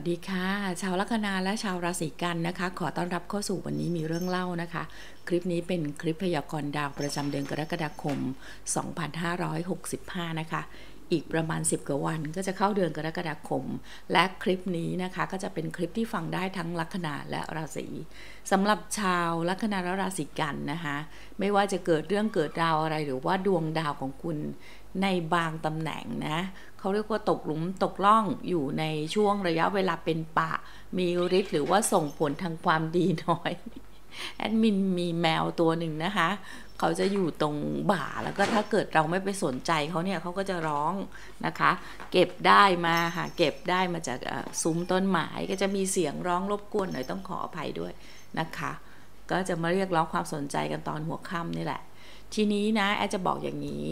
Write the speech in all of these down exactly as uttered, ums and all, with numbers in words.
วัสดีค่ะชาวลัคนาและชาวราศีกันนะคะขอต้อนรับเข้าสู่วันนี้มีเรื่องเล่านะคะคลิปนี้เป็นคลิปพยากรณ์ดาวประจำเดือนกรกฎาคมสองพันห้าร้อยหกสิบห้านะคะอีกประมาณสิบกว่าวันก็จะเข้าเดือนกรกฎาคมและคลิปนี้นะคะก็จะเป็นคลิปที่ฟังได้ทั้งลัคนาและราศีสำหรับชาวลัคนาและราศีกันนะคะไม่ว่าจะเกิดเรื่องเกิดดาวอะไรหรือว่าดวงดาวของคุณในบางตำแหน่งนะเขาเรียกว่าตกหลุมตกล่องอยู่ในช่วงระยะเวลาเป็นปะมีฤทธิ์หรือว่าส่งผลทางความดีน้อยแอดมินมีแมวตัวหนึ่งนะคะเขาจะอยู่ตรงบ่าแล้วก็ถ้าเกิดเราไม่ไปสนใจเขาเนี่ยเขาก็จะร้องนะคะเก็บได้มาค่ะเก็บได้มาจากซุ้มต้นไม้ก็จะมีเสียงร้องรบกวนหน่อยต้องขออภัยด้วยนะคะก็จะมาเรียกร้องความสนใจกันตอนหัวค่ำนี่แหละทีนี้นะแอดจะบอกอย่างนี้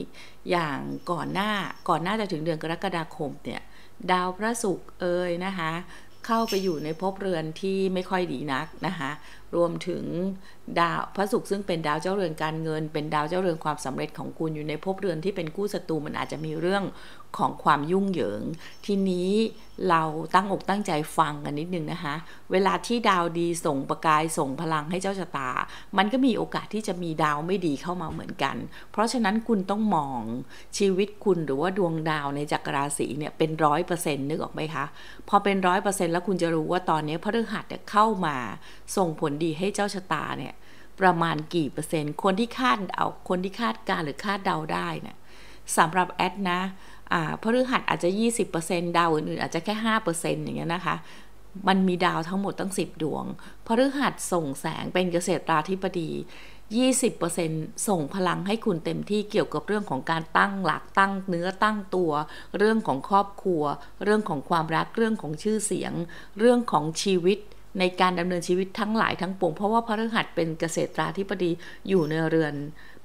อย่างก่อนหน้าก่อนหน้าจะถึงเดือนกรกฎาคมเนี่ยดาวพระศุกร์เอ่ยนะคะเข้าไปอยู่ในภพเรือนที่ไม่ค่อยดีนักนะคะรวมถึงดาวพระศุกร์ซึ่งเป็นดาวเจ้าเรือนการเงินเป็นดาวเจ้าเรือนความสำเร็จของคุณอยู่ในภพเรือนที่เป็นคู่ศัตรูมันอาจจะมีเรื่องของความยุ่งเหยิงทีนี้เราตั้งอกตั้งใจฟังกันนิดนึงนะคะเวลาที่ดาวดีส่งประกายส่งพลังให้เจ้าชะตามันก็มีโอกาสที่จะมีดาวไม่ดีเข้ามาเหมือนกันเพราะฉะนั้นคุณต้องมองชีวิตคุณหรือว่าดวงดาวในจักรราศีเนี่ยเป็นร้อยเปอร์เซ็นต์นึกออกไหมคะพอเป็นร้อยเปอร์เซ็นต์แล้วคุณจะรู้ว่าตอนนี้พฤหัสเนี่ยเข้ามาส่งผลดีให้เจ้าชะตาเนี่ยประมาณกี่เปอร์เซ็นต์คนที่คาดเอาคนที่คาดการหรือคาดเดาได้เนี่ยสำหรับแอดนะพฤหัสอาจจะ ยี่สิบเปอร์เซ็นต์ ดาวอื่นๆอาจจะแค่ ห้าเปอร์เซ็นต์ อย่างเงี้ยนะคะมันมีดาวทั้งหมดตั้งสิบดวงพฤหัสส่งแสงเป็นเกษตราธิบดี ยี่สิบเปอร์เซ็นต์ ส่งพลังให้คุณเต็มที่เกี่ยวกับเรื่องของการตั้งหลักตั้งเนื้อตั้งตัวเรื่องของครอบครัวเรื่องของความรักเรื่องของชื่อเสียงเรื่องของชีวิตในการดำเนินชีวิตทั้งหลายทั้งปวงเพราะว่าพฤหัสเป็นเกษตราธิบดีอยู่ในเรือน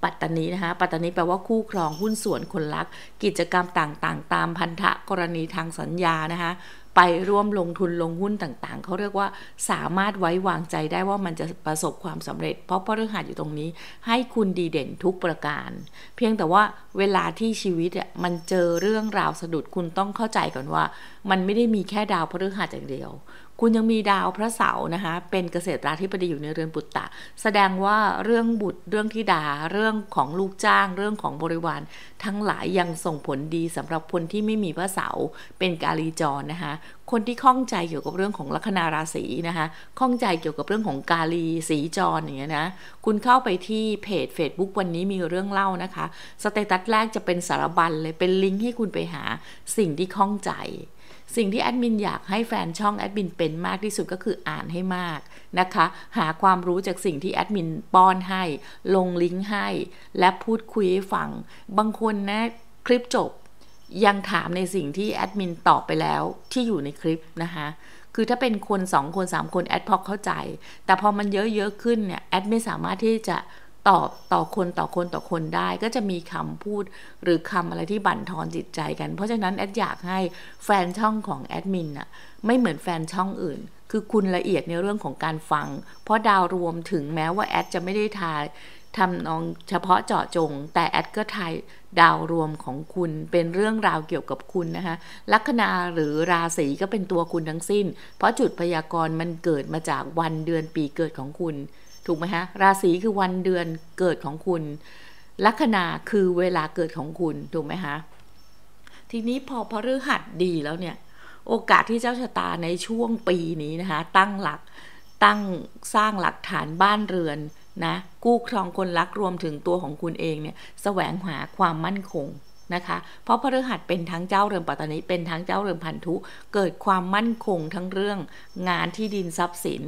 ปัตตานีนะคะปัตตานีแปลว่าคู่ครองหุ้นส่วนคนรักกิจกรรมต่างๆตามพันธะกรณีทางสัญญานะคะไปร่วมลงทุนลงหุ้นต่างๆเขาเรียกว่าสามารถไว้วางใจได้ว่ามันจะประสบความสำเร็จเพราะพฤหัสอยู่ตรงนี้ให้คุณดีเด่นทุกประการเพียงแต่ว่าเวลาที่ชีวิตอ่ะมันเจอเรื่องราวสะดุดคุณต้องเข้าใจก่อนว่ามันไม่ได้มีแค่ดาวพฤหัสอย่างเดียวคุณยังมีดาวพระเสาร์นะคะเป็นเกษตราธิบดีอยู่ในเรือนปุตตะแสดงว่าเรื่องบุตรเรื่องธิดาเรื่องของลูกจ้างเรื่องของบริวารทั้งหลายยังส่งผลดีสำหรับคนที่ไม่มีพระเสาร์เป็นกาลีจรนะคะคนที่ข้องใจเกี่ยวกับเรื่องของลัคนาราศีนะคะข้องใจเกี่ยวกับเรื่องของกาลีสีจรอย่างเงี้ยนะคุณเข้าไปที่เพจ เฟซบุ๊ก วันนี้มีเรื่องเล่านะคะสเตตัสแรกจะเป็นสารบัญเลยเป็นลิงก์ให้คุณไปหาสิ่งที่ข้องใจสิ่งที่แอดมินอยากให้แฟนช่องแอดมินเป็นมากที่สุดก็คืออ่านให้มากนะคะหาความรู้จากสิ่งที่แอดมินป้อนให้ลงลิงก์ให้และพูดคุยให้ฟังบางคนนะคลิปจบยังถามในสิ่งที่แอดมินตอบไปแล้วที่อยู่ในคลิปนะคะคือถ้าเป็นคนสองคนสามคนแอดพอเข้าใจแต่พอมันเยอะๆขึ้นเนี่ยแอดไม่สามารถที่จะตอบต่อคนต่อคนต่อคนได้ก็จะมีคำพูดหรือคำอะไรที่บั่นทอนจิตใจกันเพราะฉะนั้นแอดอยากให้แฟนช่องของแอดมินน่ะไม่เหมือนแฟนช่องอื่นคือคุณละเอียดในเรื่องของการฟังเพราะดาวรวมถึงแม้ว่าแอดจะไม่ได้ทายทำนองเฉพาะเจาะจงแต่แอดก็ทายดาวรวมของคุณเป็นเรื่องราวเกี่ยวกับคุณนะคะลัคนาหรือราศีก็เป็นตัวคุณทั้งสิ้นเพราะจุดพยากรณ์มันเกิดมาจากวันเดือนปีเกิดของคุณถูกไหมฮะราศีคือวันเดือนเกิดของคุณลัคนาคือเวลาเกิดของคุณถูกไหมฮะทีนี้พอพฤหัสดีแล้วเนี่ยโอกาสที่เจ้าชะตาในช่วงปีนี้นะคะตั้งหลักตั้งสร้างหลักฐานบ้านเรือนนะกู้ครองคนรักรวมถึงตัวของคุณเองเนี่ยแสวงหาความมั่นคงนะคะเพราะพฤหัสเป็นทั้งเจ้าเรือนปัตตานีเป็นทั้งเจ้าเรือนพันธุเกิดความมั่นคงทั้งเรื่องงานที่ดินทรัพย์สิน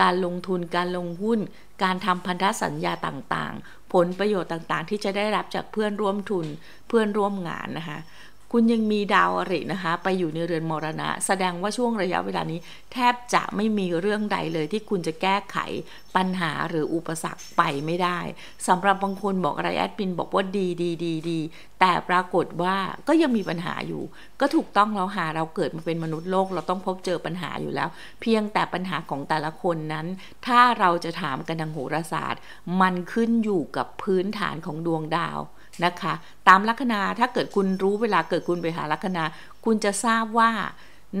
การลงทุนการลงหุ้นการทำพันธสัญญาต่างๆผลประโยชน์ต่างๆที่จะได้รับจากเพื่อนร่วมทุนเพื่อนร่วมงานนะคะคุณยังมีดาวอรินะคะไปอยู่ในเรือนมรณะแสดงว่าช่วงระยะเวลานี้แทบจะไม่มีเรื่องใดเลยที่คุณจะแก้ไขปัญหาหรืออุปสรรคไปไม่ได้สำหรับบางคนบอกอะไรแอดมินบอกว่าดีดีดีดีแต่ปรากฏว่าก็ยังมีปัญหาอยู่ก็ถูกต้องแล้วหาเราเกิดมาเป็นมนุษย์โลกเราต้องพบเจอปัญหาอยู่แล้วเพียงแต่ปัญหาของแต่ละคนนั้นถ้าเราจะถามกันทางโหราศาสตร์มันขึ้นอยู่กับพื้นฐานของดวงดาวนะคะตามลัคนาถ้าเกิดคุณรู้เวลาเกิดคุณไปหาลัคนาคุณจะทราบว่า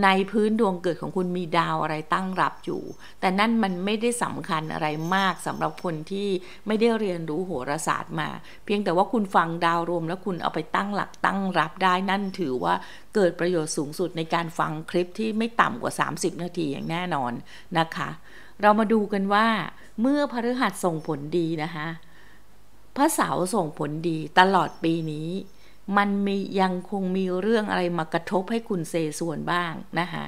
ในพื้นดวงเกิดของคุณมีดาวอะไรตั้งรับอยู่แต่นั่นมันไม่ได้สำคัญอะไรมากสำหรับคนที่ไม่ได้เรียนรู้โหราศาสตร์มาเพียงแต่ว่าคุณฟังดาวรวมแล้วคุณเอาไปตั้งหลักตั้งรับได้นั่นถือว่าเกิดประโยชน์สูงสุดในการฟังคลิปที่ไม่ต่ำกว่าสามสิบนาทีอย่างแน่นอนนะคะเรามาดูกันว่าเมื่อพฤหัสส่งผลดีนะคะพระเสาร์ส่งผลดีตลอดปีนี้มันมียังคงมีเรื่องอะไรมากระทบให้คุณเซส่วนบ้างนะคะ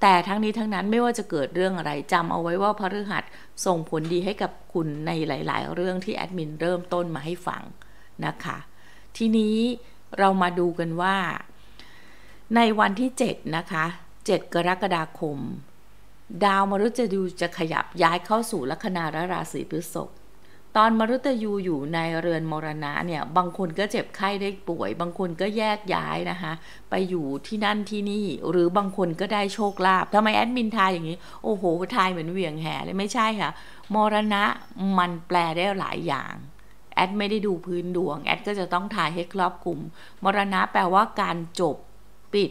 แต่ทั้งนี้ทั้งนั้นไม่ว่าจะเกิดเรื่องอะไรจำเอาไว้ว่าพฤหัสส่งผลดีให้กับคุณในหลายๆเรื่องที่แอดมินเริ่มต้นมาให้ฟังนะคะทีนี้เรามาดูกันว่าในวันที่เจ็ดนะคะเจ็ดกรกฎาคมดาวมฤตยูจะขยับย้ายเข้าสู่ลัคนาและราศีพฤษภตอนมฤตยูอยู่ในเรือนมรณะเนี่ยบางคนก็เจ็บไข้ได้ป่วยบางคนก็แยกย้ายนะคะไปอยู่ที่นั่นที่นี่หรือบางคนก็ได้โชคลาภทำไมแอดมินทายอย่างนี้โอ้โหทายเหมือนเหวี่ยงแหเลยไม่ใช่ค่ะมรณะมันแปลได้หลายอย่างแอดไม่ได้ดูพื้นดวงแอดก็จะต้องทายให้ครอบคลุมมรณะแปลว่าการจบปิด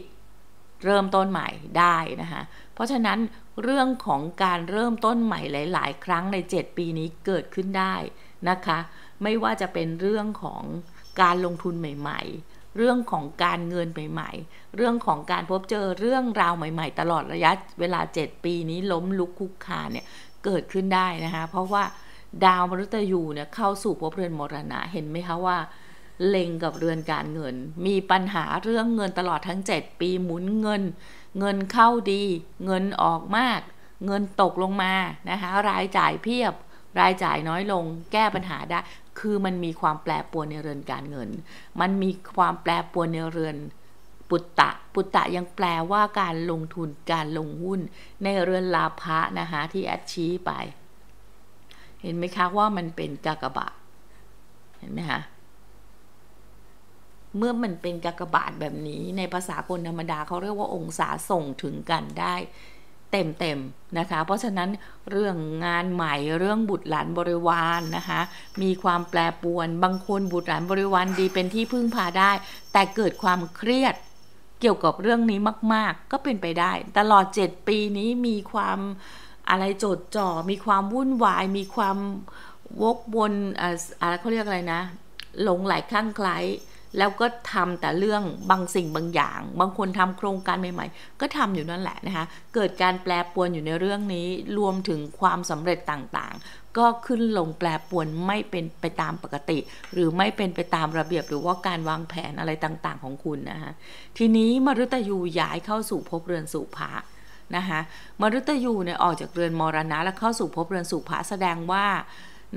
เริ่มต้นใหม่ได้นะคะเพราะฉะนั้นเรื่องของการเริ่มต้นใหม่หลายๆครั้งในเจ็ดปีนี้เกิดขึ้นได้นะคะไม่ว่าจะเป็นเรื่องของการลงทุนใหม่ๆเรื่องของการเงินใหม่ๆเรื่องของการพบเจอเรื่องราวใหม่ๆตลอดระยะเวลาเจ็ดปีนี้ล้มลุกคุกคานเนี่ยเกิดขึ้นได้นะคะเพราะว่าดาวมฤตยูเนี่ยเข้าสู่ภพเรือนมรณะเห็นไหมคะว่าเล็งกับเรือนการเงินมีปัญหาเรื่องเงินตลอดทั้งเจ็ดปีหมุนเงินเงินเข้าดีเงินออกมากเงินตกลงมานะคะรายจ่ายเพียบรายจ่ายน้อยลงแก้ปัญหาได้คือมันมีความแปรปรวนในเรือนการเงินมันมีความแปรปรวนในเรือนปุตตะปุตตะยังแปลว่าการลงทุนการลงหุ้นในเรือนลาภะนะคะที่แอดชี้ไปเห็นไหมคะว่ามันเป็นกากบาทเห็นไหมคะเมื่อมันเป็นกากบาทแบบนี้ในภาษาคนธรรมดาเขาเรียกว่าองศาส่งถึงกันได้เต็มๆนะคะเพราะฉะนั้นเรื่องงานใหม่เรื่องบุตรหลานบริวารนะคะมีความแปรปรวนบางคนบุตรหลานบริวารดีเป็นที่พึ่งพาได้แต่เกิดความเครียดเกี่ยวกับเรื่องนี้มากๆก็เป็นไปได้ตลอดเจ็ดปีนี้มีความอะไรโจดจ่อมีความวุ่นวายมีความวกวนอะไรเขาเรียกอะไรนะหลงไหลคลั่งไคล้แล้วก็ทำแต่เรื่องบางสิ่งบางอย่างบางคนทำโครงการใหม่ๆก็ทำอยู่นั่นแหละนะคะเกิดการแปรปรวนอยู่ในเรื่องนี้รวมถึงความสำเร็จต่างๆก็ขึ้นลงแปรปรวนไม่เป็นไปตามปกติหรือไม่เป็นไปตามระเบียบหรือว่าการวางแผนอะไรต่างๆของคุณนะคะทีนี้มฤตยูย้ายเข้าสู่ภพเรือนสุภะนะคะมฤตยูเนี่ยออกจากเรือนมรณะแล้วเข้าสู่ภพเรือนสุภะแสดงว่า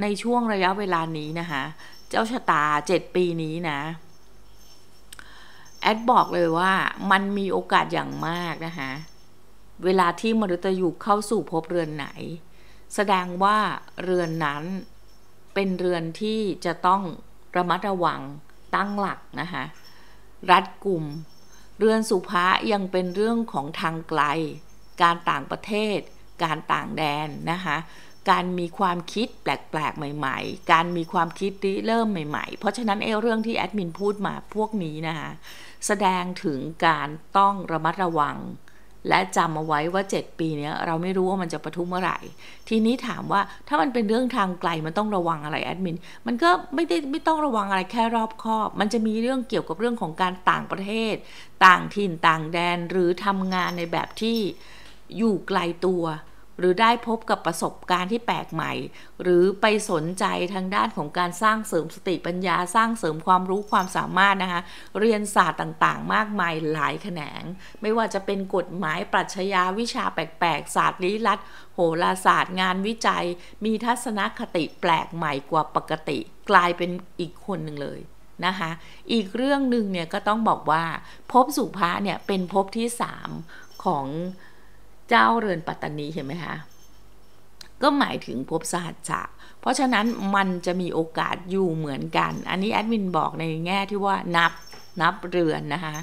ในช่วงระยะเวลานี้นะคะเจ้าชะตาเจ็ดปีนี้นะแอดบอกเลยว่ามันมีโอกาสอย่างมากนะคะเวลาที่มฤตยูเข้าสู่ภพเรือนไหนแสดงว่าเรือนนั้นเป็นเรือนที่จะต้องระมัดระวังตั้งหลักนะคะรัดกุมเรือนสุภะยังเป็นเรื่องของทางไกลการต่างประเทศการต่างแดนนะคะการมีความคิดแปลกๆใหม่ๆการมีความคิดริเริ่มใหม่ๆเพราะฉะนั้นเอเรื่องที่แอดมินพูดมาพวกนี้นะคะแสดงถึงการต้องระมัดระวังและจำเอาไว้ว่าเจ็ดปีนี้เราไม่รู้ว่ามันจะปะทุเมื่อไหร่ทีนี้ถามว่าถ้ามันเป็นเรื่องทางไกลมันต้องระวังอะไรแอดมินมันก็ไม่ได้ไม่ต้องระวังอะไรแค่รอบคอบมันจะมีเรื่องเกี่ยวกับเรื่องของการต่างประเทศต่างถิ่นต่างแดนหรือทำงานในแบบที่อยู่ไกลตัวหรือได้พบกับประสบการณ์ที่แปลกใหม่หรือไปสนใจทางด้านของการสร้างเสริมสติปัญญาสร้างเสริมความรู้ความสามารถนะคะเรียนศาสตร์ต่างๆมากมายหลายแขนงไม่ว่าจะเป็นกฎหมายปรัชญาวิชาแปลกๆศาสตร์ลี้ลับโหราศาสตร์งานวิจัยมีทัศนคติแปลกใหม่กว่าปกติกลายเป็นอีกคนหนึ่งเลยนะคะอีกเรื่องหนึ่งเนี่ยก็ต้องบอกว่าภพสุภะเนี่ยเป็นภพที่สามของเจ้าเรือนปัตตานีเห็นไหมคะก็หมายถึงภพสหัสสะเพราะฉะนั้นมันจะมีโอกาสอยู่เหมือนกันอันนี้แอดมินบอกในแง่ที่ว่านับนับเรือนนะคะ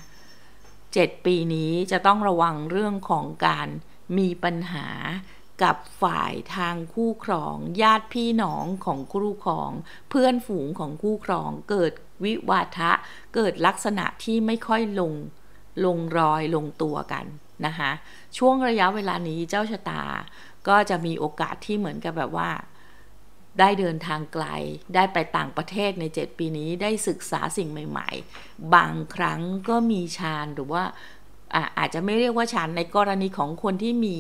เจ็ดปีนี้จะต้องระวังเรื่องของการมีปัญหากับฝ่ายทางคู่ครองญาติพี่น้องของคู่ครองเพื่อนฝูงของคู่ครองเกิดวิวาทะเกิดลักษณะที่ไม่ค่อยลงลงรอยลงตัวกัน นะคะช่วงระยะเวลานี้เจ้าชะตาก็จะมีโอกาสที่เหมือนกับแบบว่าได้เดินทางไกลได้ไปต่างประเทศในเจ็ดปีนี้ได้ศึกษาสิ่งใหม่ๆบางครั้งก็มีฌานหรือว่าอาจจะไม่เรียกว่าฌานในกรณีของคนที่มี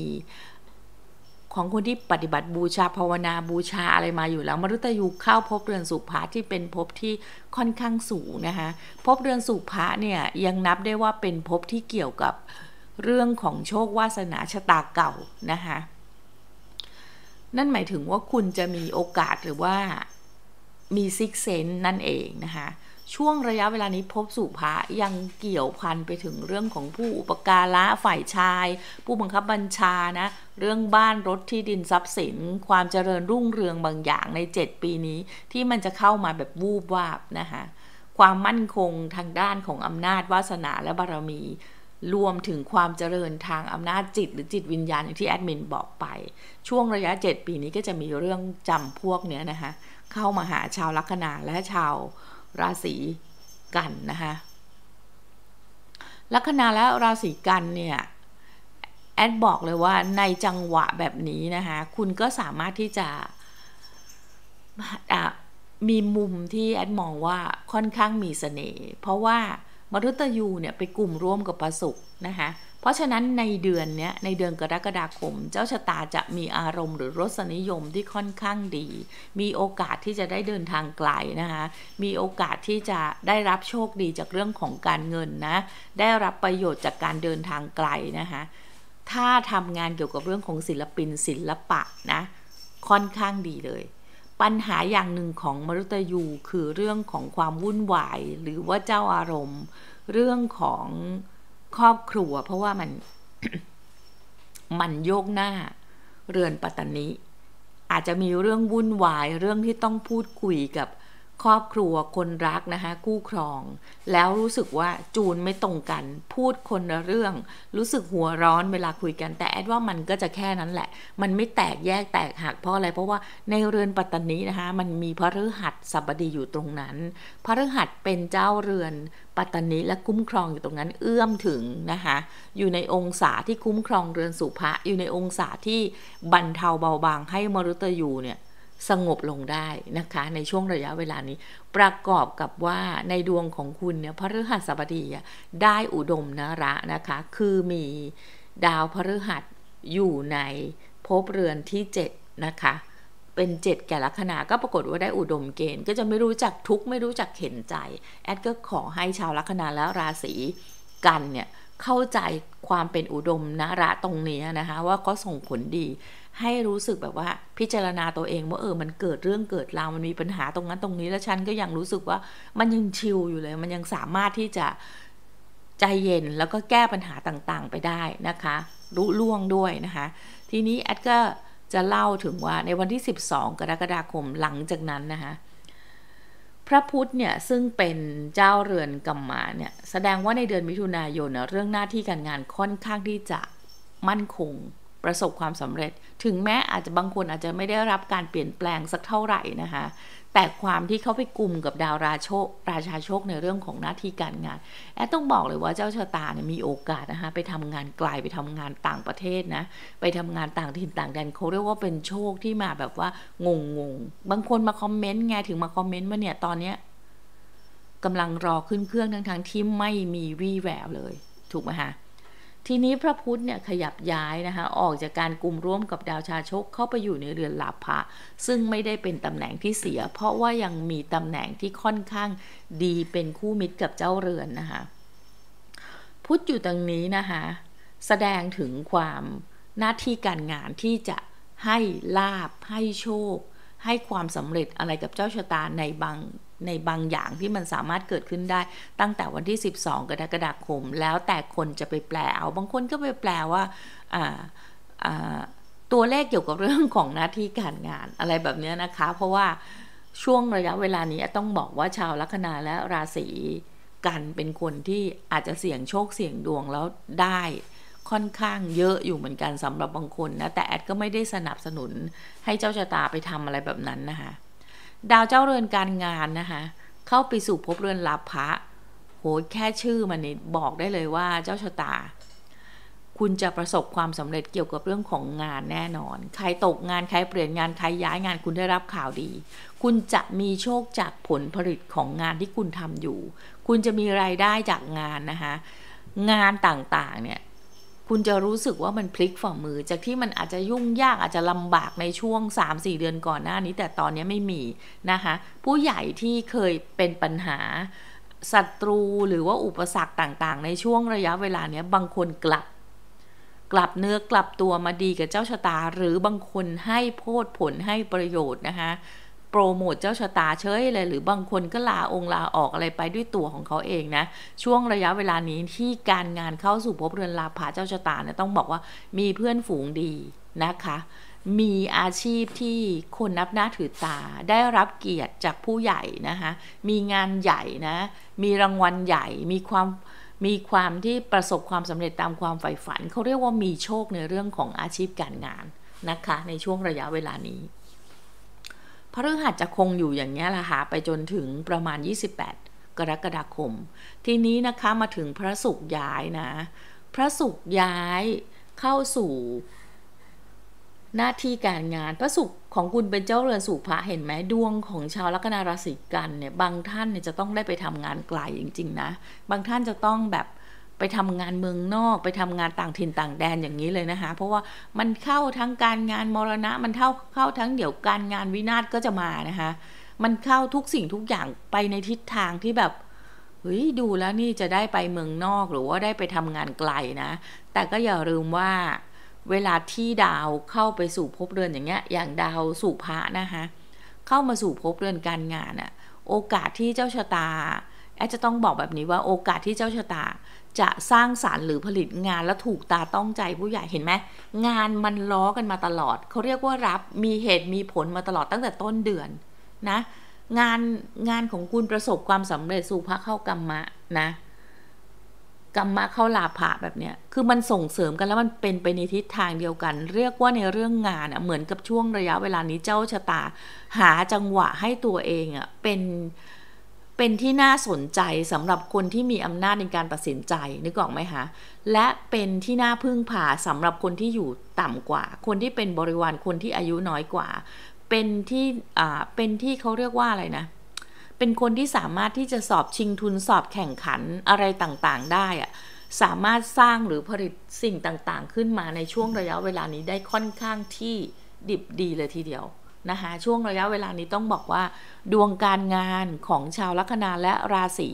ของคนที่ปฏิบัติบูชาภาวนาบูชาอะไรมาอยู่แล้วมฤตยูเข้าภพเรือนสุภะที่เป็นภพที่ค่อนข้างสูงนะคะภพเรือนสุภะเนี่ยยังนับได้ว่าเป็นภพที่เกี่ยวกับเรื่องของโชควาสนาชะตาเก่านะคะนั่นหมายถึงว่าคุณจะมีโอกาสหรือว่ามีซิกเซนส์นั่นเองนะคะช่วงระยะเวลานี้ภพสุภะยังเกี่ยวพันไปถึงเรื่องของผู้อุปการะฝ่ายชายผู้บังคับบัญชานะเรื่องบ้านรถที่ดินทรัพย์สินความเจริญรุ่งเรืองบางอย่างในเจ็ดปีนี้ที่มันจะเข้ามาแบบวูบวาบนะคะความมั่นคงทางด้านของอำนาจวาสนาและบารมีรวมถึงความเจริญทางอำนาจจิตหรือจิตวิญญาณอย่างที่แอดมินบอกไปช่วงระยะเจ็ดปีนี้ก็จะมีเรื่องจำพวกเนี้ยนะคะเข้ามาหาชาวลัคนาและชาวราศีกันนะคะลัคนาและราศีกันเนี่ยแอดบอกเลยว่าในจังหวะแบบนี้นะคะคุณก็สามารถที่จะมีมุมที่แอดมองว่าค่อนข้างมีเสน่ห์เพราะว่ามฤตยูเนี่ยไปกลุ่มร่วมกับพระศุกร์นะคะเพราะฉะนั้นในเดือนนี้ในเดือนกรกฎาคมเจ้าชะตาจะมีอารมณ์หรือรสนิยมที่ค่อนข้างดีมีโอกาสที่จะได้เดินทางไกลนะคะมีโอกาสที่จะได้รับโชคดีจากเรื่องของการเงินนะได้รับประโยชน์จากการเดินทางไกลนะคะถ้าทำงานเกี่ยวกับเรื่องของศิลปินศิลปะนะค่อนข้างดีเลยปัญหาอย่างหนึ่งของมฤตยูคือเรื่องของความวุ่นวายหรือว่าเจ้าอารมณ์เรื่องของครอบครัวเพราะว่ามัน มันโยกหน้าเรือนปัตตานีอาจจะมีเรื่องวุ่นวายเรื่องที่ต้องพูดคุยกับครอบครัวคนรักนะคะคู่ครองแล้วรู้สึกว่าจูนไม่ตรงกันพูดคนละเรื่องรู้สึกหัวร้อนเวลาคุยกันแต่แอดว่ามันก็จะแค่นั้นแหละมันไม่แตกแยกแตกหักเพราะอะไรเพราะว่าในเรือนปัตตานีนะคะมันมีพฤหัสบดีอยู่ตรงนั้นพฤหัสเป็นเจ้าเรือนปัตตานีและคุ้มครองอยู่ตรงนั้นเอื้อมถึงนะคะอยู่ในองศาที่คุ้มครองเรือนสุภะอยู่ในองศาที่บรรเทาเบาบางให้มฤตยูเนี่ยสงบลงได้นะคะในช่วงระยะเวลานี้ประกอบกับว่าในดวงของคุณเนี่ยพฤหัสบดีได้อุดมนระนะคะคือมีดาวพฤหัสอยู่ในภพเรือนที่เจ็ดนะคะเป็นเจ็ดแก่ลัคนาก็ปรากฏว่าได้อุดมเกณฑ์ก็จะไม่รู้จักทุกข์ไม่รู้จักเห็นใจแอดก็ขอให้ชาวลัคนาและราศีกันเนี่ยเข้าใจความเป็นอุดมนระตรงนี้นะคะว่าก็ส่งผลดีให้รู้สึกแบบว่าพิจารณาตัวเองว่าเออมันเกิดเรื่องเกิดราวมันมีปัญหาตรงนั้นตรงนี้แล้วฉันก็ยังรู้สึกว่ามันยังชิลอยู่เลยมันยังสามารถที่จะใจเย็นแล้วก็แก้ปัญหาต่างๆไปได้นะคะรู้ล่วงด้วยนะคะทีนี้แอดก็จะเล่าถึงว่าในวันที่สิบสองกรกฎาคมหลังจากนั้นนะคะพระพุธเนี่ยซึ่งเป็นเจ้าเรือนกัมมาเนี่ยแสดงว่าในเดือนมิถุนายนเรื่องหน้าที่การงานค่อนข้างที่จะมั่นคงประสบความสำเร็จถึงแม้อาจจะบางคนอาจจะไม่ได้รับการเปลี่ยนแปลงสักเท่าไหร่นะคะแต่ความที่เขาไปกลุ่มกับดาวราโชราชาโชคในเรื่องของหน้าที่การงานแอดต้องบอกเลยว่าเจ้าชะตาเนี่ยมีโอกาสนะคะไปทำงานไกลไปทำงานต่างประเทศนะไปทำงานต่างถิ่นต่างแดนเขาเรียกว่าเป็นโชคที่มาแบบว่างงงบางคนมาคอมเมนต์ไงถึงมาคอมเมนต์ว่าเนี่ยตอนเนี้ยกำลังรอขึ้นเครื่องทั้งทั้งที่ไม่มีวี่แววเลยถูกไหมคะทีนี้พระพุธเนี่ยขยับย้ายนะคะออกจากการกลุ่มร่วมกับดาวชาโชคเข้าไปอยู่ในเรือนลาภะซึ่งไม่ได้เป็นตำแหน่งที่เสียเพราะว่ายังมีตำแหน่งที่ค่อนข้างดีเป็นคู่มิตรกับเจ้าเรือนนะคะพุธอยู่ตรงนี้นะคะแสดงถึงความหน้าที่การงานที่จะให้ลาภให้โชคให้ความสำเร็จอะไรกับเจ้าชะตาในบางในบางอย่างที่มันสามารถเกิดขึ้นได้ตั้งแต่วันที่สิบสองกรกฎาคมแล้วแต่คนจะไปแปลเอาบางคนก็ไปแปลว่าตัวเลขเกี่ยวกับเรื่องของหน้าที่การงานอะไรแบบนี้นะคะเพราะว่าช่วงระยะเวลานี้ต้องบอกว่าชาวลัคนาและราศีกันเป็นคนที่อาจจะเสี่ยงโชคเสี่ยงดวงแล้วได้ค่อนข้างเยอะอยู่เหมือนกันสำหรับบางคนนะแต่แอดก็ไม่ได้สนับสนุนให้เจ้าชะตาไปทำอะไรแบบนั้นนะคะดาวเจ้าเรือนการงานนะคะเข้าไปสู่ภพเรือนลาภะโหแค่ชื่อมันนี่บอกได้เลยว่าเจ้าชะตา คุณจะประสบความสำเร็จเกี่ยวกับเรื่องของงานแน่นอนใครตกงานใครเปลี่ยนงานใครย้ายงานคุณได้รับข่าวดีคุณจะมีโชคจากผลผลิตของงานที่คุณทำอยู่คุณจะมีรายได้จากงานนะคะงานต่างๆเนี่ยคุณจะรู้สึกว่ามันพลิกฝ่ามือจากที่มันอาจจะยุ่งยากอาจจะลำบากในช่วง สามถึงสี่ เดือนก่อนหน้านี้แต่ตอนนี้ไม่มีนะคะผู้ใหญ่ที่เคยเป็นปัญหาศัตรูหรือว่าอุปสรรคต่างๆในช่วงระยะเวลาเนี้ยบางคนกลับกลับเนื้อกลับตัวมาดีกับเจ้าชะตาหรือบางคนให้โพดผลให้ประโยชน์นะคะโปรโมทเจ้าชะตาเฉยเลยหรือบางคนก็ลาองลาออกอะไรไปด้วยตัวของเขาเองนะช่วงระยะเวลานี้ที่การงานเข้าสู่ภพเรือนลาภะเจ้าชะตาเนี่ยต้องบอกว่ามีเพื่อนฝูงดีนะคะมีอาชีพที่คนนับหน้าถือตาได้รับเกียรติจากผู้ใหญ่นะคะมีงานใหญ่นะมีรางวัลใหญ่มีความมีความที่ประสบความสำเร็จตามความใฝ่ฝันเขาเรียกว่ามีโชคในเรื่องของอาชีพการงานนะคะในช่วงระยะเวลานี้พฤหัสจะคงอยู่อย่างนี้ละค่ะไปจนถึงประมาณยี่สิบแปดกรกฎาคมทีนี้นะคะมาถึงพระศุกร์ย้ายนะพระศุกร์ย้ายเข้าสู่หน้าที่การงานพระศุกร์ของคุณเป็นเจ้าเรือนสู่พระเห็นไหมดวงของชาวลัคนาราศีกันเนี่ยบางท่านเนี่ยจะต้องได้ไปทำงานไกลจริงๆนะบางท่านจะต้องแบบไปทำงานเมืองนอกไปทำงานต่างถิ่นต่างแดนอย่างนี้เลยนะคะเพราะว่ามันเข้าทั้งการงานมรณะมันเข้าเข้าทั้งเดี๋ยวการงานวินาศก็จะมานะคะมันเข้าทุกสิ่งทุกอย่างไปในทิศทางที่แบบเฮ้ยดูแล้วนี่จะได้ไปเมืองนอกหรือว่าได้ไปทำงานไกลนะแต่ก็อย่าลืมว่าเวลาที่ดาวเข้าไปสู่ภพเรือนอย่างเงี้ยอย่างดาวสู่พระนะคะเข้ามาสู่ภพเรือนการงานอะโอกาสที่เจ้าชะตาแอดจะต้องบอกแบบนี้ว่าโอกาสที่เจ้าชะตาจะสร้างสรรค์หรือผลิตงานและถูกตาต้องใจผู้ใหญ่เห็นไหมงานมันล้อกันมาตลอดเขาเรียกว่ารับมีเหตุมีผลมาตลอดตั้งแต่ต้นเดือนนะงานงานของคุณประสบความสำเร็จสู่พระเข้ากรรมะนะกรรมะเข้าลาภะแบบเนี้ยคือมันส่งเสริมกันแล้วมันเป็นไปในทิศทางเดียวกันเรียกว่าในเรื่องงานอ่ะเหมือนกับช่วงระยะเวลานี้เจ้าชะตาหาจังหวะให้ตัวเองอ่ะเป็นเป็นที่น่าสนใจสำหรับคนที่มีอำนาจในการตัดสินใจนึกออกไหมคะและเป็นที่น่าพึ่งพาสำหรับคนที่อยู่ต่ำกว่าคนที่เป็นบริวารคนที่อายุน้อยกว่าเป็นที่อ่าเป็นที่เขาเรียกว่าอะไรนะเป็นคนที่สามารถที่จะสอบชิงทุนสอบแข่งขันอะไรต่างๆได้อะสามารถสร้างหรือผลิตสิ่งต่างๆขึ้นมาในช่วงระยะเวลานี้ได้ค่อนข้างที่ดิบดีเลยทีเดียวนะคะช่วงระยะเวลานี้ต้องบอกว่าดวงการงานของชาวลัคนาและราศี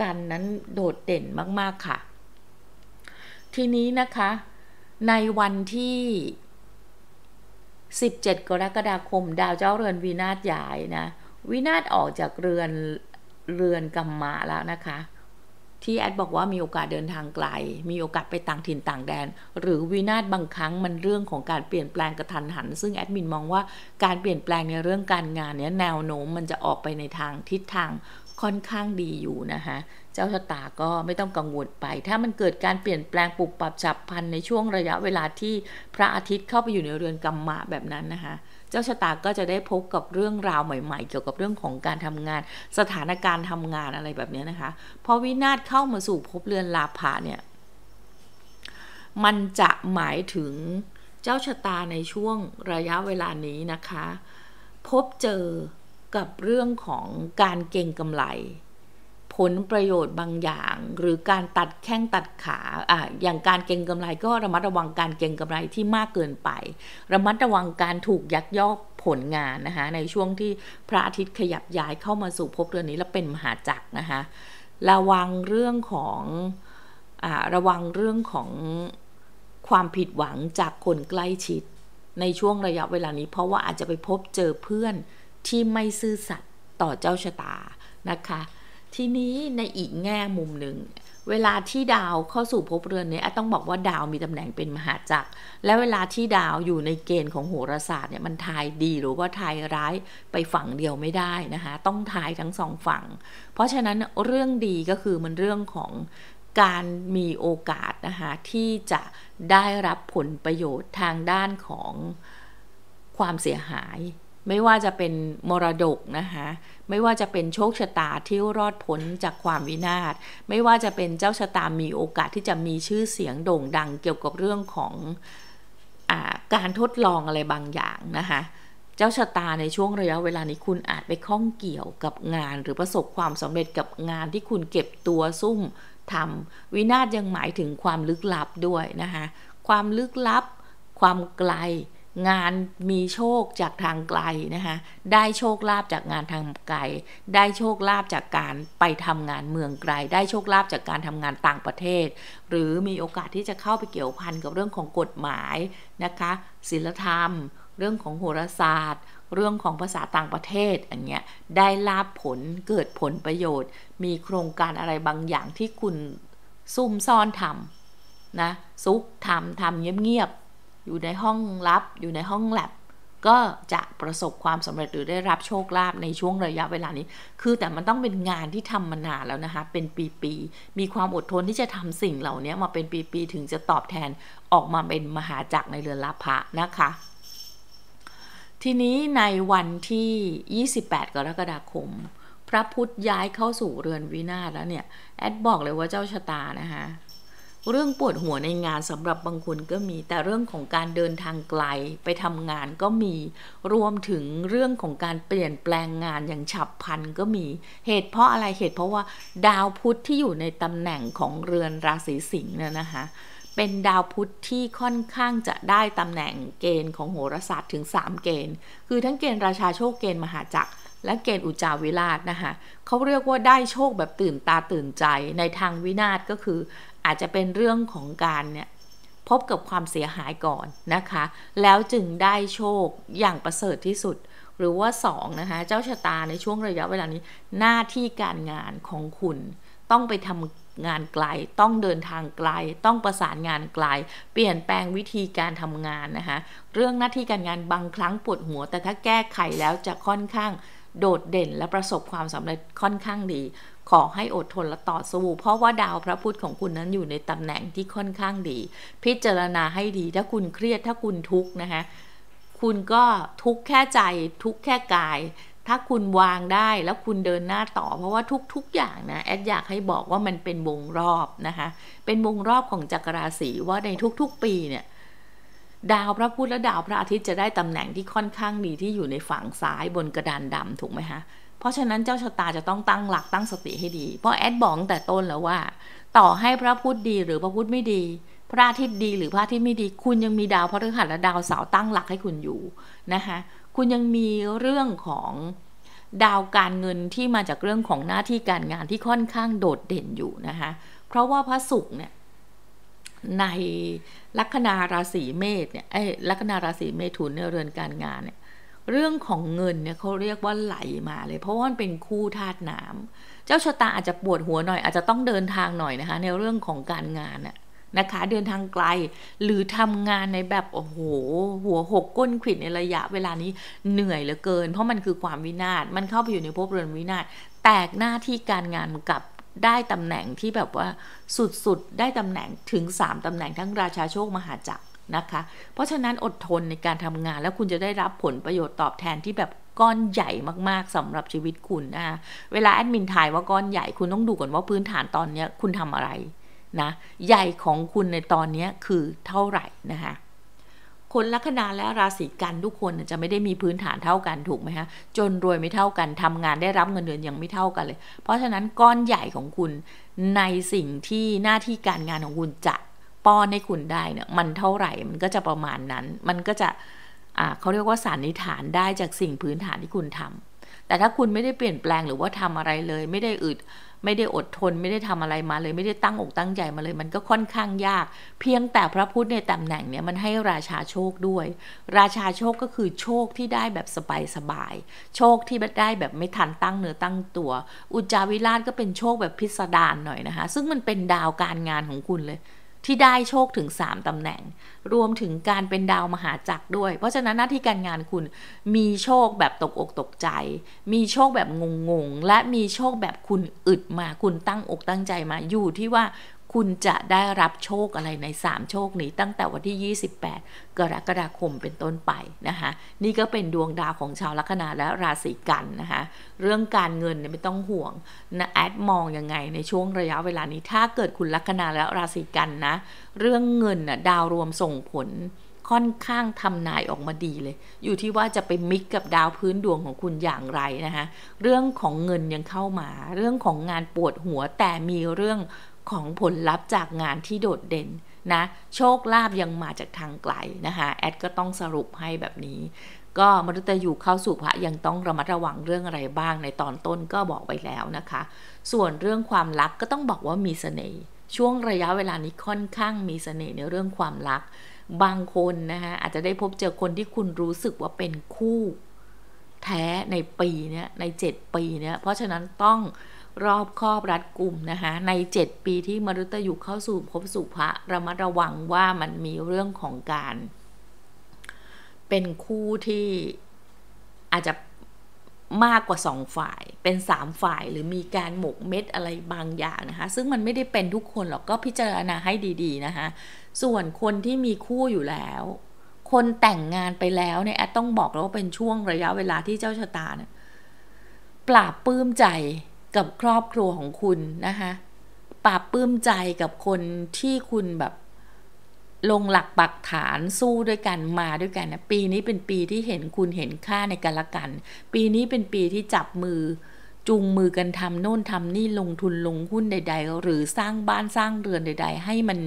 กันนั้นโดดเด่นมากๆค่ะทีนี้นะคะในวันที่สิบเจ็ดกรกฎาคมดาวเจ้าเรือนวินาศย้ายนะวินาศออกจากเรือนเรือนกรรมะแล้วนะคะที่แอดบอกว่ามีโอกาสเดินทางไกลมีโอกาสไปต่างถิ่นต่างแดนหรือวินาศบางครั้งมันเรื่องของการเปลี่ยนแปลงกระทันหันซึ่งแอดมินมองว่าการเปลี่ยนแปลงในเรื่องการงานเนี้ยแนวโน้มมันจะออกไปในทางทิศทางค่อนข้างดีอยู่นะคะเจ้าชะตาก็ไม่ต้องกังวลไปถ้ามันเกิดการเปลี่ยนแปลงปุบปับฉับพลันในช่วงระยะเวลาที่พระอาทิตย์เข้าไปอยู่ในเรือนกรรมะแบบนั้นนะคะเจ้าชะตาก็จะได้พบกับเรื่องราวใหม่ๆเกี่ยวกับเรื่องของการทำงานสถานการณ์ทำงานอะไรแบบนี้นะคะพอวินาศเข้ามาสู่ภพเรือนลาภะเนี่ยมันจะหมายถึงเจ้าชะตาในช่วงระยะเวลานี้นะคะพบเจอกับเรื่องของการเก็งกำไรผลประโยชน์บางอย่างหรือการตัดแข้งตัดขาอ่ะอย่างการเก็งกำไรก็ระมัดระวังการเก็งกำไรที่มากเกินไประมัดระวังการถูกยักยอกผลงานนะคะในช่วงที่พระอาทิตย์ขยับย้ายเข้ามาสู่ภพเรือนนี้และเป็นมหาจักรนะคะระวังเรื่องของอ่าระวังเรื่องของความผิดหวังจากคนใกล้ชิดในช่วงระยะเวลานี้เพราะว่าอาจจะไปพบเจอเพื่อนที่ไม่ซื่อสัตย์ต่อเจ้าชะตานะคะทีนี้ในอีกแง่มุมหนึ่งเวลาที่ดาวเข้าสู่ภพเรือนนี้ต้องบอกว่าดาวมีตำแหน่งเป็นมหาจักรและเวลาที่ดาวอยู่ในเกณฑ์ของโหราศาสตร์เนี่ยมันทายดีหรือว่าทายร้ายไปฝั่งเดียวไม่ได้นะคะต้องทายทั้งสองฝั่งเพราะฉะนั้นเรื่องดีก็คือมันเรื่องของการมีโอกาสนะคะที่จะได้รับผลประโยชน์ทางด้านของความเสียหาย ไม่ว่าจะเป็นมรดกนะคะไม่ว่าจะเป็นโชคชะตาที่รอดพ้นจากความวินาศไม่ว่าจะเป็นเจ้าชะตามีโอกาสที่จะมีชื่อเสียงโด่งดังเกี่ยวกับเรื่องของอ่าการทดลองอะไรบางอย่างนะคะเจ้าชะตาในช่วงระยะเวลานี้คุณอาจไปข้องเกี่ยวกับงานหรือประสบความสำเร็จกับงานที่คุณเก็บตัวซุ่มทำวินาศยังหมายถึงความลึกลับด้วยนะคะความลึกลับความไกลงานมีโชคจากทางไกลนะคะได้โชคลาภจากงานทางไกลได้โชคลาภจากการไปทำงานเมืองไกลได้โชคลาภจากการทำงานต่างประเทศหรือมีโอกาสที่จะเข้าไปเกี่ยวพันกับเรื่องของกฎหมายนะคะศีลธรรมเรื่องของโหราศาสตร์เรื่องของภาษาต่างประเทศอย่างเงี้ยได้ลาภผลเกิดผลประโยชน์มีโครงการอะไรบางอย่างที่คุณซุ่มซ่อนทำนะซุกทำทำเงียบๆอยู่ในห้องลับอยู่ในห้องแลบก็จะประสบความสำเร็จหรือได้รับโชคลาภในช่วงระยะเวลานี้คือแต่มันต้องเป็นงานที่ทำมานานแล้วนะคะเป็นปีๆมีความอดทนที่จะทำสิ่งเหล่านี้มาเป็นปีๆถึงจะตอบแทนออกมาเป็นมหาจักรในเรือนลาภะนะคะทีนี้ในวันที่ยี่สิบแปดกรกฎาคมพระพุธย้ายเข้าสู่เรือนวินาศแล้วเนี่ยแอดบอกเลยว่าเจ้าชะตานะคะเรื่องปวดหัวในงานสำหรับบางคนก็มีแต่เรื่องของการเดินทางไกลไปทำงานก็มีรวมถึงเรื่องของการเปลี่ยนแปลงงานอย่างฉับพลันก็มีเหตุเพราะอะไรเหตุเพราะว่าดาวพุธที่อยู่ในตำแหน่งของเรือนราศีสิงห์เนี่ยนะคะเป็นดาวพุธที่ค่อนข้างจะได้ตำแหน่งเกณฑ์ของโหราศาสตร์ถึงสามเกณฑ์คือทั้งเกณฑ์ราชาโชคเกณฑ์มหาจักรและเกณฑ์อุจาวิราชนะคะเขาเรียกว่าได้โชคแบบตื่นตาตื่นใจในทางวินาศก็คืออาจจะเป็นเรื่องของการเนี่ยพบกับความเสียหายก่อนนะคะแล้วจึงได้โชคอย่างประเสริฐที่สุดหรือว่าสองนะคะเจ้าชะตาในช่วงระยะเวลานี้หน้าที่การงานของคุณต้องไปทำงานไกลต้องเดินทางไกลต้องประสานงานไกลเปลี่ยนแปลงวิธีการทำงานนะคะเรื่องหน้าที่การงานบางครั้งปวดหัวแต่ถ้าแก้ไขแล้วจะค่อนข้างโดดเด่นและประสบความสำเร็จค่อนข้างดีขอให้อดทนและต่อสู้เพราะว่าดาวพระพุธของคุณนั้นอยู่ในตำแหน่งที่ค่อนข้างดีพิจารณาให้ดีถ้าคุณเครียดถ้าคุณทุกข์นะคะคุณก็ทุกข์แค่ใจทุกข์แค่กายถ้าคุณวางได้แล้วคุณเดินหน้าต่อเพราะว่าทุกๆอย่างนะแอดอยากให้บอกว่ามันเป็นวงรอบนะคะเป็นวงรอบของจักรราศีว่าในทุกๆปีเนี่ยดาวพระพุธและดาวพระอาทิตย์จะได้ตำแหน่งที่ค่อนข้างดีที่อยู่ในฝั่งซ้ายบนกระดานดำถูกไหมคะเพราะฉะนั้นเจ้าชะตาจะต้องตั้งหลักตั้งสติให้ดีเพราะแอดบอกแต่ต้นแล้วว่าต่อให้พระพุธดีหรือพระพุธไม่ดีพระอาทิตย์ดีหรือพระอาทิตย์ไม่ดีคุณยังมีดาวพฤหัสและดาวเสาร์ตั้งหลักให้คุณอยู่นะคะคุณยังมีเรื่องของดาวการเงินที่มาจากเรื่องของหน้าที่การงานที่ค่อนข้างโดดเด่นอยู่นะคะเพราะว่าพระศุกร์เนี่ยในลัคนาราศีเมษเนี่ยไอ้ลัคนาราศีเมถุนเนี่ยเรือนการงานเนี่ยเรื่องของเงินเนี่ยเขาเรียกว่าไหลมาเลยเพราะว่ามันเป็นคู่ธาตุน้ำเจ้าชะตาอาจจะปวดหัวหน่อยอาจจะต้องเดินทางหน่อยนะคะในเรื่องของการงานเนี่ยนะคะเดินทางไกลหรือทำงานในแบบโอ้โหหัวหกก้นขวิดในระยะเวลานี้เหนื่อยเหลือเกินเพราะมันคือความวินาศมันเข้าไปอยู่ในภพเรือนวินาศแตกหน้าที่การงานกับได้ตำแหน่งที่แบบว่าสุดๆได้ตำแหน่งถึงสามตำแหน่งทั้งราชาโชคมหาจักรนะคะเพราะฉะนั้นอดทนในการทำงานแล้วคุณจะได้รับผลประโยชน์ตอบแทนที่แบบก้อนใหญ่มากๆสำหรับชีวิตคุณนะคะเวลาแอดมินทายว่าก้อนใหญ่คุณต้องดูก่อนว่าพื้นฐานตอนนี้คุณทำอะไรนะใหญ่ของคุณในตอนนี้คือเท่าไหร่นะคะคนลัคนาและราศีกันทุกคนจะไม่ได้มีพื้นฐานเท่ากันถูกไหมคะจนรวยไม่เท่ากันทำงานได้รับเงินเดือนยังไม่เท่ากันเลยเพราะฉะนั้นก้อนใหญ่ของคุณในสิ่งที่หน้าที่การงานของคุณจะป้อนให้คุณได้เนี่ยมันเท่าไหร่มันก็จะประมาณนั้นมันก็จะอ่าเขาเรียกว่าสันนิษฐานได้จากสิ่งพื้นฐานที่คุณทำแต่ถ้าคุณไม่ได้เปลี่ยนแปลงหรือว่าทำอะไรเลยไม่ได้อึดไม่ได้อดทนไม่ได้ทำอะไรมาเลยไม่ได้ตั้งอกตั้งใจมาเลยมันก็ค่อนข้างยากเพียงแต่พระพุธในตำแหน่งเนี่ยมันให้ราชาโชคด้วยราชาโชคก็คือโชคที่ได้แบบสบายๆโชคที่ได้แบบไม่ทันตั้งเนื้อตั้งตัวอุจาวิราชก็เป็นโชคแบบพิสดารหน่อยนะคะซึ่งมันเป็นดาวการงานของคุณเลยที่ได้โชคถึงสามตำแหน่งรวมถึงการเป็นดาวมหาจักรด้วยเพราะฉะนั้นหน้าที่การงานคุณมีโชคแบบตกอกตกใจมีโชคแบบงงๆและมีโชคแบบคุณอึดมาคุณตั้งอกตั้งใจมาอยู่ที่ว่า คุณจะได้รับโชคอะไรในสามโชคนี้ตั้งแต่วันที่ยี่สิบแปดกรกฎาคมเป็นต้นไปนะคะนี่ก็เป็นดวงดาวของชาวลัคนาและราศีกันนะคะเรื่องการเงินเนี่ยไม่ต้องห่วงนะแอดมองยังไงในช่วงระยะเวลานี้ถ้าเกิดคุณลัคนาและราศีกันนะเรื่องเงินน่ะดาวรวมส่งผลค่อนข้างทำนายออกมาดีเลยอยู่ที่ว่าจะไปมิกกับดาวพื้นดวงของคุณอย่างไรนะคะเรื่องของเงินยังเข้ามาเรื่องของงานปวดหัวแต่มีเรื่องของผลลัพธ์จากงานที่โดดเด่นนะโชคลาภยังมาจากทางไกลนะคะแอดก็ต้องสรุปให้แบบนี้ก็มฤตยูเข้าสู่พระยังต้องระมัดระวังเรื่องอะไรบ้างในตอนต้นก็บอกไว้แล้วนะคะส่วนเรื่องความรักก็ต้องบอกว่ามีเสน่ห์ช่วงระยะเวลานี้ค่อนข้างมีเสน่ห์ในเรื่องความรักบางคนนะคะอาจจะได้พบเจอคนที่คุณรู้สึกว่าเป็นคู่แท้ในปีนี้ในเจ็ดปีนี้เพราะฉะนั้นต้องรอบคอบรัดกุมนะคะในเจ็ดปีที่มฤตยูเข้าสู่ภพสุภะระมัดระวังว่ามันมีเรื่องของการเป็นคู่ที่อาจจะมากกว่าสองฝ่ายเป็นสามฝ่ายหรือมีการหมกเม็ดอะไรบางอย่างนะคะซึ่งมันไม่ได้เป็นทุกคนหรอกก็พิจารณาให้ดีๆนะคะส่วนคนที่มีคู่อยู่แล้วคนแต่งงานไปแล้วเนี่ยแอดต้องบอกแล้วว่าเป็นช่วงระยะเวลาที่เจ้าชะตาเนี่ยปราบปลื้มใจกับครอบครัวของคุณนะคะปราบปลื้มใจกับคนที่คุณแบบลงหลักปักฐานสู้ด้วยกันมาด้วยกันนะปีนี้เป็นปีที่เห็นคุณเห็นค่าในกันและกันปีนี้เป็นปีที่จับมือจูงมือกันทำโน่นทำนี่ลงทุนลงหุ้นใดๆหรือสร้างบ้านสร้างเรือนใดๆให้มัน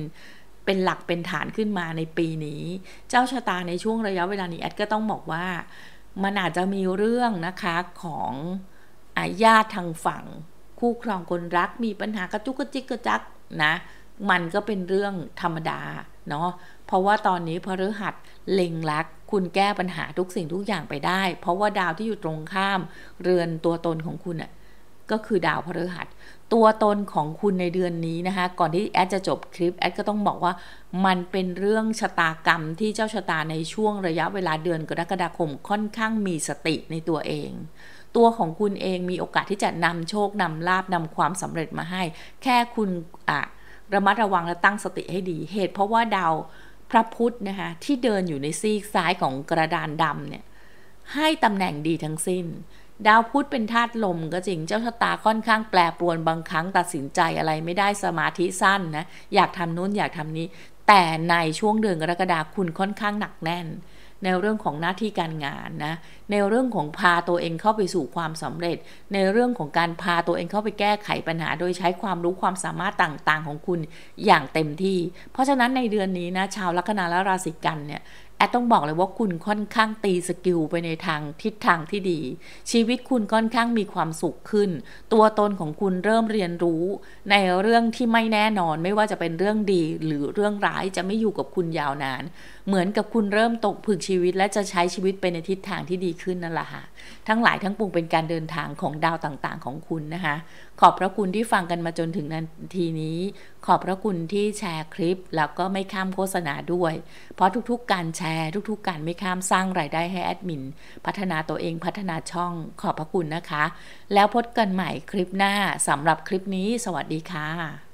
เป็นหลักเป็นฐานขึ้นมาในปีนี้เจ้าชะตาในช่วงระยะเวลานี้แอดก็ต้องบอกว่ามันอาจจะมีเรื่องนะคะของญาติทางฝั่งคู่ครองคนรักมีปัญหากระจุกกระจิกกระจักนะมันก็เป็นเรื่องธรรมดาเนาะเพราะว่าตอนนี้พฤหัสเล็งลักคุณแก้ปัญหาทุกสิ่งทุกอย่างไปได้เพราะว่าดาวที่อยู่ตรงข้ามเรือนตัวตนของคุณอ่ะก็คือดาวพฤหัสตัวตนของคุณในเดือนนี้นะคะก่อนที่แอดจะจบคลิปแอดก็ต้องบอกว่ามันเป็นเรื่องชะตากรรมที่เจ้าชะตาในช่วงระยะเวลาเดือนกรกฎาคมค่อนข้างมีสติในตัวเองตัวของคุณเองมีโอกาสที่จะนำโชคนำลาภนำความสำเร็จมาให้แค่คุณอ่ะระมัดระวังและตั้งสติให้ดีเหตุเพราะว่าดาวพระพุธนะคะที่เดินอยู่ในซีกซ้ายของกระดานดำเนี่ยให้ตำแหน่งดีทั้งสิ้นดาวพุธเป็นธาตุลมก็จริงเจ้าชะตาค่อนข้างแปรปรวนบางครั้งตัดสินใจอะไรไม่ได้สมาธิสั้นนะอยากทำนู้นอยากทำนี้แต่ในช่วงเดือนกรกฎาคมคุณค่อนข้างหนักแน่นในเรื่องของหน้าที่การงานนะในเรื่องของพาตัวเองเข้าไปสู่ความสำเร็จในเรื่องของการพาตัวเองเข้าไปแก้ไขปัญหาโดยใช้ความรู้ความสามารถต่างๆของคุณอย่างเต็มที่เพราะฉะนั้นในเดือนนี้นะชาวลัคนาและราศีกันเนี่ยแอดต้องบอกเลยว่าคุณค่อนข้างตีสกิลไปในทางทิศทางที่ดีชีวิตคุณค่อนข้างมีความสุขขึ้นตัวตนของคุณเริ่มเรียนรู้ในเรื่องที่ไม่แน่นอนไม่ว่าจะเป็นเรื่องดีหรือเรื่องร้ายจะไม่อยู่กับคุณยาวนานเหมือนกับคุณเริ่มตกผลึกชีวิตและจะใช้ชีวิตไปในทิศทางที่ดีขึ้นนั่นแหละค่ะทั้งหลายทั้งปวงเป็นการเดินทางของดาวต่างๆของคุณนะคะขอบพระคุณที่ฟังกันมาจนถึงนาทีนี้ขอบพระคุณที่แชร์คลิปแล้วก็ไม่ข้ามโฆษณาด้วยเพราะทุกๆการแชร์ทุกๆการไม่ข้ามสร้างรายได้ให้แอดมินพัฒนาตัวเองพัฒนาช่องขอบพระคุณนะคะแล้วพบกันใหม่คลิปหน้าสำหรับคลิปนี้สวัสดีค่ะ